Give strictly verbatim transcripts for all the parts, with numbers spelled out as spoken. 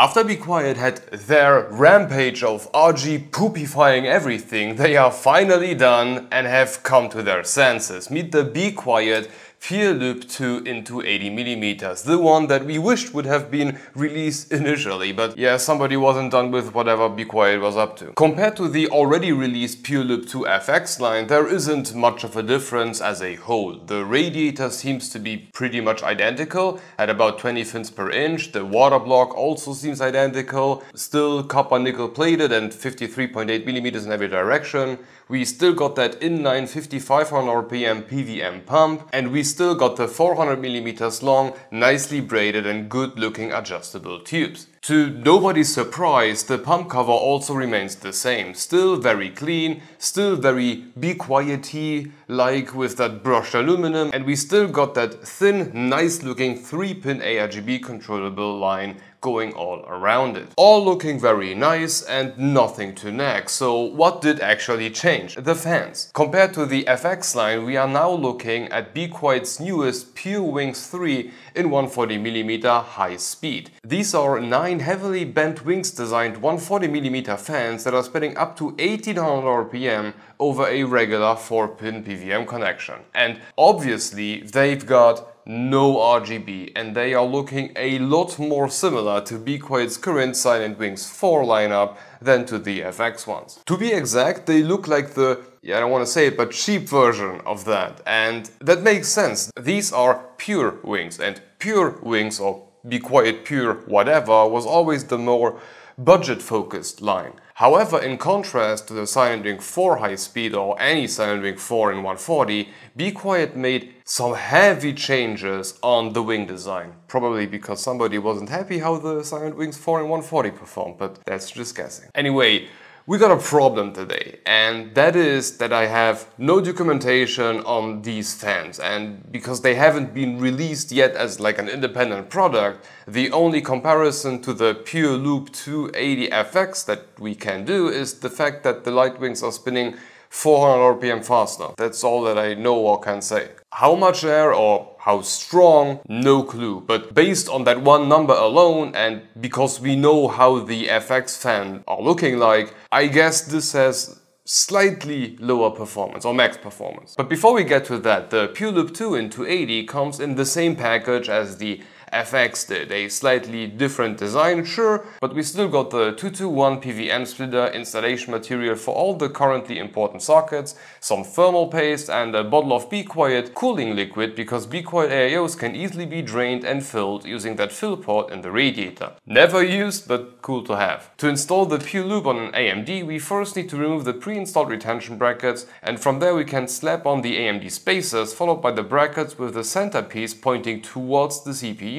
After Be Quiet had their rampage of R G poopifying everything, they are finally done and have come to their senses. Meet the Be Quiet Pure Loop two into eighty millimeters, the one that we wished would have been released initially, but yeah, somebody wasn't done with whatever Be Quiet was up to. Compared to the already released Pure Loop two F X line, there isn't much of a difference as a whole. The radiator seems to be pretty much identical, at about twenty fins per inch, the water block also seems identical, still copper nickel plated and fifty-three point eight millimeters in every direction. We still got that inline fifty-five hundred R P M P V M pump, and we still got the four hundred millimeters long, nicely braided and good looking adjustable tubes. To nobody's surprise, the pump cover also remains the same, still very clean, still very Be Quiet-y, like with that brushed aluminum, and we still got that thin, nice looking three pin A R G B controllable line going all around it. All looking very nice and nothing to nag. So what did actually change? The fans. Compared to the F X line, we are now looking at Be Quiet's newest Pure Wings three in one hundred forty millimeter high speed. These are nine heavily bent wings designed one hundred forty millimeter fans that are spinning up to eighteen hundred R P M over a regular four pin P V M connection. And obviously they've got no R G B, and they are looking a lot more similar to Be Quiet's current Silent Wings four lineup than to the F X ones. To be exact, they look like the, yeah, I don't want to say it, but cheap version of that. And that makes sense. These are Pure Wings, and Pure Wings, or Be Quiet Pure whatever, was always the more budget-focused line. However, in contrast to the Silent Wing four high speed or any Silent Wing four in one forty, Be Quiet made some heavy changes on the wing design. Probably because somebody wasn't happy how the Silent Wings four in one forty performed, but that's just guessing. Anyway, we got a problem today, and that is that I have no documentation on these fans, and because they haven't been released yet as like an independent product, the only comparison to the Pure Loop two eighty F X that we can do is the fact that the Lightwings are spinning four hundred R P M faster. That's all that I know or can say. How much air or how strong? No clue. But based on that one number alone, and because we know how the F X fans are looking like, I guess this has slightly lower performance or max performance. But before we get to that, the Pure Loop two in two eighty comes in the same package as the F X did, a slightly different design, sure, but we still got the two two one P V M splitter, installation material for all the currently important sockets, some thermal paste, and a bottle of Be Quiet cooling liquid, because Be Quiet A I Os can easily be drained and filled using that fill port in the radiator. Never used, but cool to have. To install the Pure Loop on an A M D, we first need to remove the pre-installed retention brackets, and from there we can slap on the A M D spacers, followed by the brackets with the centerpiece pointing towards the C P U,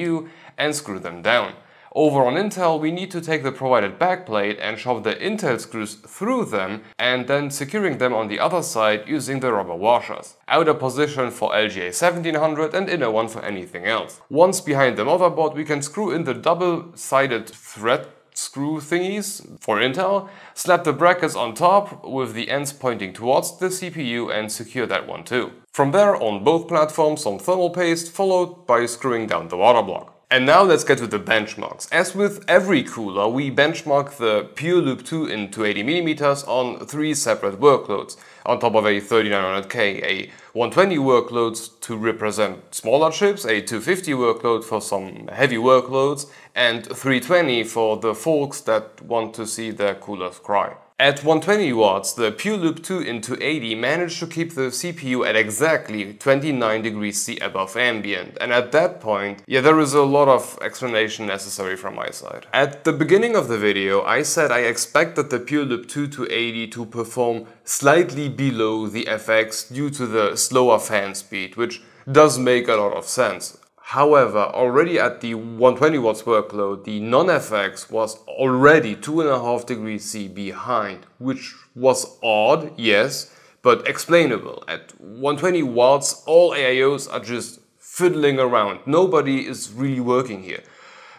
and screw them down. Over on Intel, we need to take the provided backplate and shove the Intel screws through them, and then securing them on the other side using the rubber washers. Outer position for L G A seventeen hundred and inner one for anything else. Once behind the motherboard, we can screw in the double-sided thread screw thingies for Intel, slap the brackets on top with the ends pointing towards the C P U, and secure that one too. From there, on both platforms, some thermal paste, followed by screwing down the water block. And now let's get to the benchmarks. As with every cooler, we benchmark the Pure Loop two in two eighty millimeters on three separate workloads, on top of a thirty-nine hundred K, a one twenty workloads to represent smaller chips, a two fifty workload for some heavy workloads, and three twenty for the folks that want to see their coolers cry. At one hundred twenty watts, the Pure Loop two in two eighty managed to keep the C P U at exactly twenty-nine degrees C above ambient, and at that point, yeah, there is a lot of explanation necessary from my side. At the beginning of the video, I said I expected the Pure Loop two two eighty to perform slightly below the F X due to the slower fan speed, which does make a lot of sense. However, already at the one hundred twenty watts workload, the non-F X was already two point five degrees C behind, which was odd, yes, but explainable. At one hundred twenty watts, all A I Os are just fiddling around. Nobody is really working here.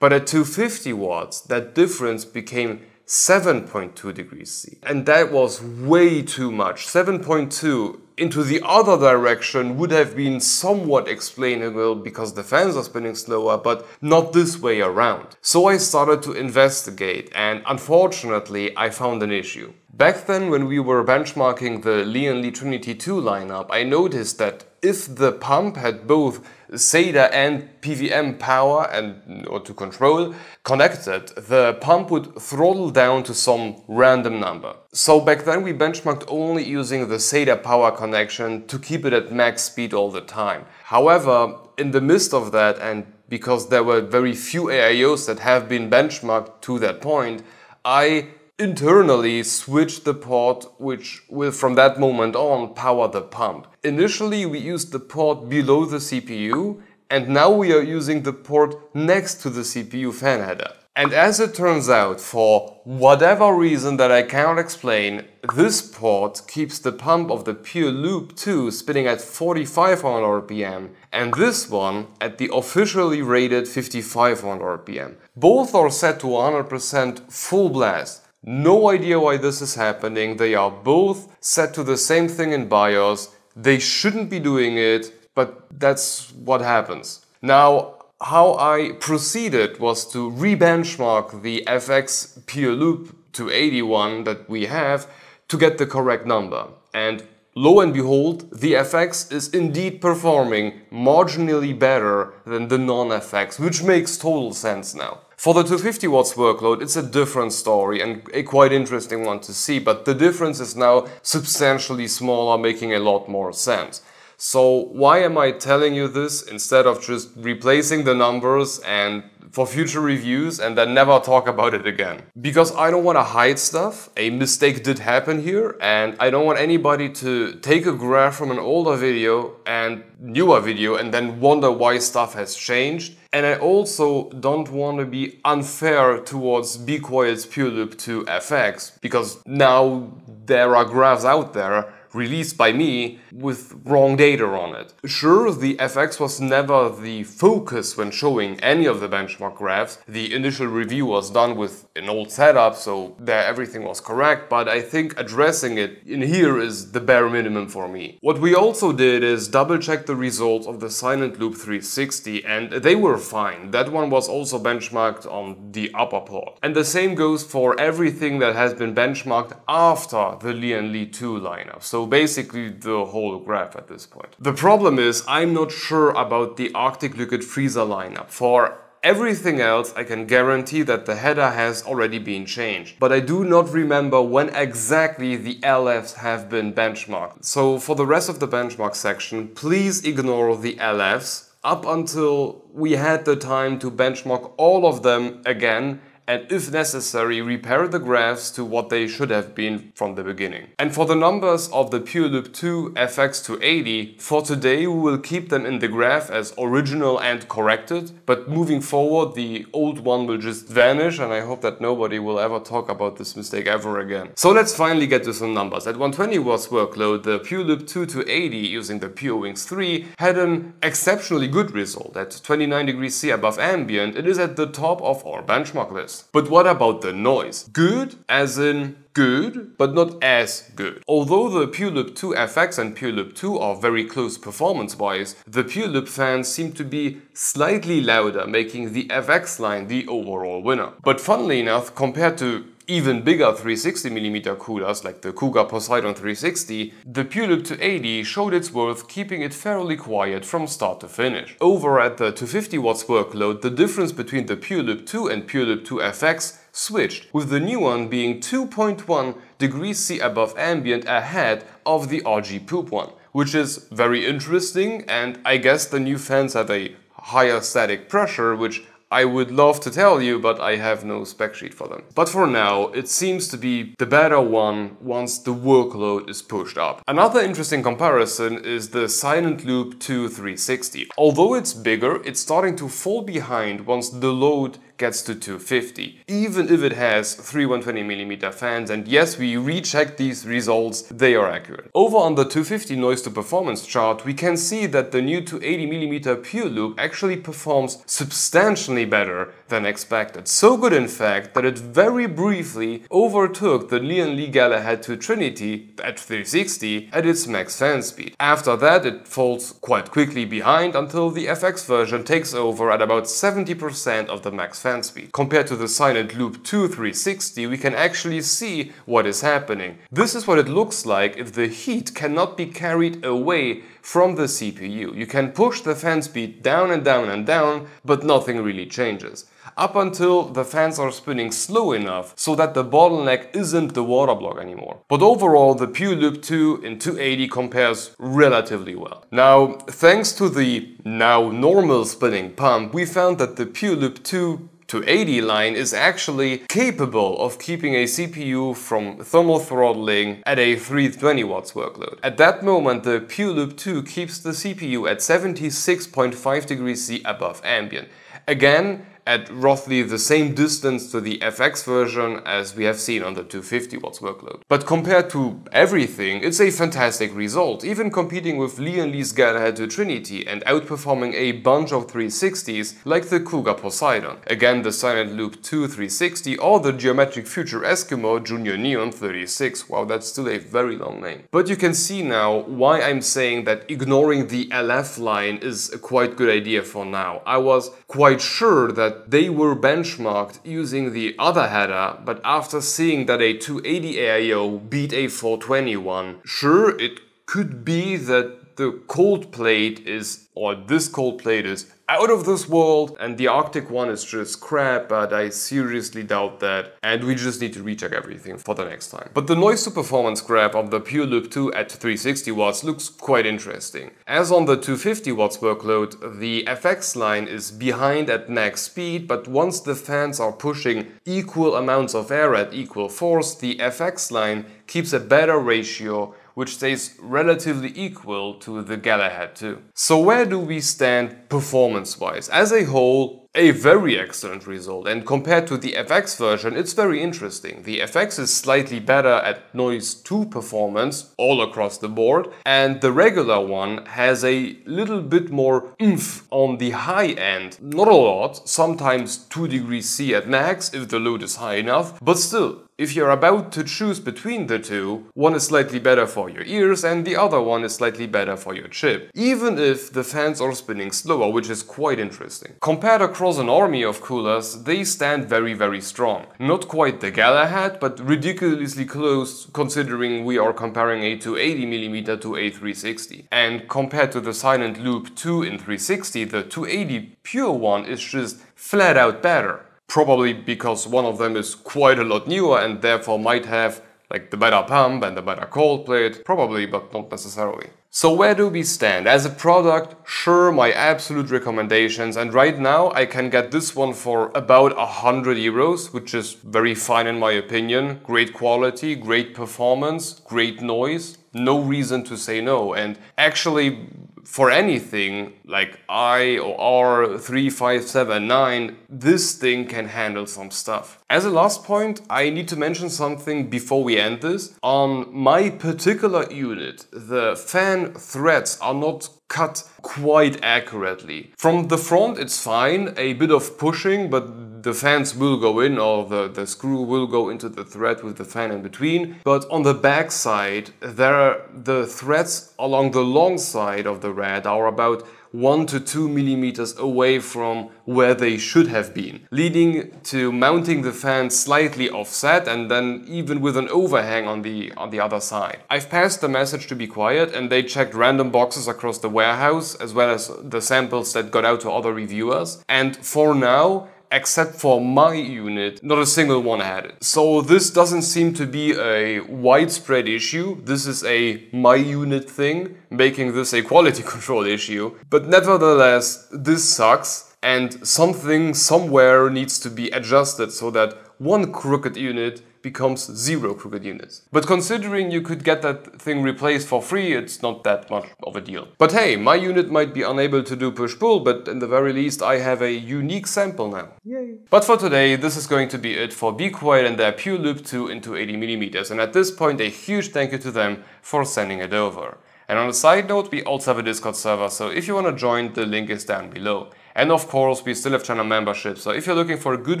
But at two hundred fifty watts, that difference became seven point two degrees C. And that was way too much. seven point two into the other direction would have been somewhat explainable because the fans are spinning slower, but not this way around. So I started to investigate, and unfortunately I found an issue. Back then, when we were benchmarking the Lian Li Trinity two lineup, I noticed that if the pump had both S A T A and P V M power and or to control connected, the pump would throttle down to some random number. So back then we benchmarked only using the S A T A power connection to keep it at max speed all the time. However, in the midst of that, and because there were very few A I Os that have been benchmarked to that point, I internally switch the port which will from that moment on power the pump. Initially we used the port below the C P U, and now we are using the port next to the C P U fan header. And as it turns out, for whatever reason that I cannot explain, this port keeps the pump of the Pure Loop two spinning at forty-five hundred R P M and this one at the officially rated fifty-five hundred R P M. Both are set to one hundred percent full blast. No idea why this is happening. They are both set to the same thing in BIOS. They shouldn't be doing it, but that's what happens. Now, how I proceeded was to re-benchmark the F X Pure Loop two eighty-one that we have to get the correct number. And lo and behold, the F X is indeed performing marginally better than the non-F X, which makes total sense now. For the two hundred fifty watts workload, it's a different story and a quite interesting one to see, but the difference is now substantially smaller, making a lot more sense. So why am I telling you this instead of just replacing the numbers and for future reviews and then never talk about it again? Because I don't want to hide stuff. A mistake did happen here, and I don't want anybody to take a graph from an older video and newer video and then wonder why stuff has changed. And I also don't want to be unfair towards Be Quiet's Pure Loop two F X, because now there are graphs out there released by me with wrong data on it. Sure, the F X was never the focus when showing any of the benchmark graphs. The initial review was done with an old setup, so there everything was correct, but I think addressing it in here is the bare minimum for me. What we also did is double check the results of the Silent Loop three sixty, and they were fine. That one was also benchmarked on the upper port. And the same goes for everything that has been benchmarked after the Lian Li two lineup. So basically the whole graph at this point. The problem is I'm not sure about the Arctic Liquid Freezer lineup. For everything else, I can guarantee that the header has already been changed, but I do not remember when exactly the L Fs have been benchmarked. So for the rest of the benchmark section, please ignore the L Fs up until we had the time to benchmark all of them again, and if necessary, repair the graphs to what they should have been from the beginning. And for the numbers of the Pure Loop two F X two eighty, for today we will keep them in the graph as original and corrected, but moving forward the old one will just vanish, and I hope that nobody will ever talk about this mistake ever again. So let's finally get to some numbers. At one hundred twenty watts workload, the Pure Loop two two eighty using the Pure Wings three had an exceptionally good result. At twenty-nine degrees C above ambient, it is at the top of our benchmark list. But what about the noise? Good, as in good, but not as good. Although the Pure Loop two F X and Pure Loop two are very close performance-wise, the Pure Loop fans seem to be slightly louder, making the F X line the overall winner. But funnily enough, compared to even bigger three hundred sixty millimeter coolers like the Cougar Poseidon three sixty, the Pure Loop two eighty showed its worth, keeping it fairly quiet from start to finish. Over at the two hundred fifty watts workload, the difference between the Pure Loop two and Pure Loop two F X switched, with the new one being two point one degrees C above ambient ahead of the R G Poop one, which is very interesting, and I guess the new fans have a higher static pressure, which I would love to tell you, but I have no spec sheet for them. But for now, it seems to be the better one once the workload is pushed up. Another interesting comparison is the Silent Loop two three sixty. Although it's bigger, it's starting to fall behind once the load gets to two fifty, even if it has three one twenty millimeter fans, and yes, we rechecked these results, they are accurate. Over on the two fifty noise to performance chart, we can see that the new two eighty millimeter Pure Loop actually performs substantially better than expected. So good, in fact, that it very briefly overtook the Lian Li Galahad two Trinity at three sixty at its max fan speed. After that, it falls quite quickly behind until the F X version takes over at about seventy percent of the max fan speed. Compared to the Silent Loop two three sixty, we can actually see what is happening. This is what it looks like if the heat cannot be carried away from the C P U. You can push the fan speed down and down and down, but nothing really changes. Up until the fans are spinning slow enough so that the bottleneck isn't the water block anymore. But overall, the Pure Loop two in two eighty compares relatively well. Now, thanks to the now normal spinning pump, we found that the Pure Loop two two eighty line is actually capable of keeping a C P U from thermal throttling at a three hundred twenty watts workload. At that moment, the Pure Loop two keeps the C P U at seventy-six point five degrees C above ambient. Again, at roughly the same distance to the F X version as we have seen on the two fifty watts workload. But compared to everything, it's a fantastic result, even competing with Lian Li's Galahad two Trinity and outperforming a bunch of three sixties like the Cougar Poseidon, again the Silent Loop two three sixty, or the Geometric Future Eskimo Junior Neon thirty-six. Wow, that's still a very long name. But you can see now why I'm saying that ignoring the L F line is a quite good idea for now. I was quite sure that they were benchmarked using the other header, but after seeing that a two eighty A I O beat a four twenty-one, sure, it could be that the cold plate is, or this cold plate is out of this world and the Arctic one is just crap, but I seriously doubt that, and we just need to recheck everything for the next time. But the noise to performance graph of the Pure Loop two at three sixty watts looks quite interesting. As on the two fifty watts workload, the F X line is behind at max speed, but once the fans are pushing equal amounts of air at equal force, the F X line keeps a better ratio, which stays relatively equal to the Galahad two. So where do we stand performance-wise? As a whole, a very excellent result, and compared to the F X version, it's very interesting. The F X is slightly better at noise to performance all across the board, and the regular one has a little bit more oomph on the high end. Not a lot, sometimes two degrees C at max if the load is high enough, but still, if you're about to choose between the two, one is slightly better for your ears and the other one is slightly better for your chip, even if the fans are spinning slower, which is quite interesting. Compared across Across an army of coolers, they stand very very strong. Not quite the Galahad, but ridiculously close considering we are comparing a two eighty millimeter to a three sixty. And compared to the Silent Loop two in three sixty, the two eighty Pure one is just flat out better. Probably because one of them is quite a lot newer and therefore might have like the better pump and the better cold plate, probably, but not necessarily. So where do we stand? As a product, sure, my absolute recommendations, and right now I can get this one for about one hundred euros, which is very fine in my opinion. Great quality, great performance, great noise, no reason to say no, and actually for anything like I or R three five seven nine, this thing can handle some stuff. As a last point, I need to mention something before we end this. On my particular unit, the fan threads are not cut quite accurately. From the front it's fine, a bit of pushing, but the fans will go in, or the, the screw will go into the thread with the fan in between. But on the back side, there are the threads along the long side of the rad are about one to two millimeters away from where they should have been, leading to mounting the fan slightly offset and then even with an overhang on the on the other side. I've passed the message to Be Quiet, and they checked random boxes across the warehouse as well as the samples that got out to other reviewers, and for now, except for my unit, not a single one had it. So this doesn't seem to be a widespread issue. This is a my unit thing, making this a quality control issue. But nevertheless, this sucks. and something somewhere needs to be adjusted so that one crooked unit becomes zero crooked units. But considering you could get that thing replaced for free, it's not that much of a deal. But hey, my unit might be unable to do push-pull, but in the very least I have a unique sample now. Yay. But for today, this is going to be it for Be Quiet! And their Pure Loop two into eighty millimeters, and at this point a huge thank you to them for sending it over. And on a side note, we also have a Discord server, so if you want to join, the link is down below. And of course, we still have channel membership, so if you're looking for a good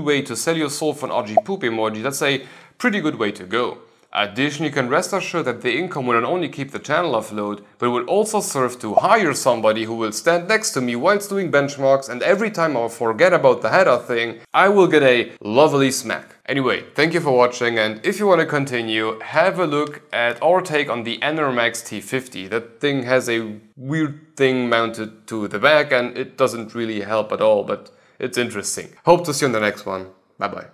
way to sell your soul for an R G poop emoji, that's a pretty good way to go. Additionally, you can rest assured that the income will not only keep the channel afloat, but will also serve to hire somebody who will stand next to me whilst doing benchmarks, and every time I forget about the header thing, I will get a lovely smack. Anyway, thank you for watching, and if you want to continue, have a look at our take on the Enermax T fifty. That thing has a weird thing mounted to the back, and it doesn't really help at all, but it's interesting. Hope to see you on the next one. Bye bye.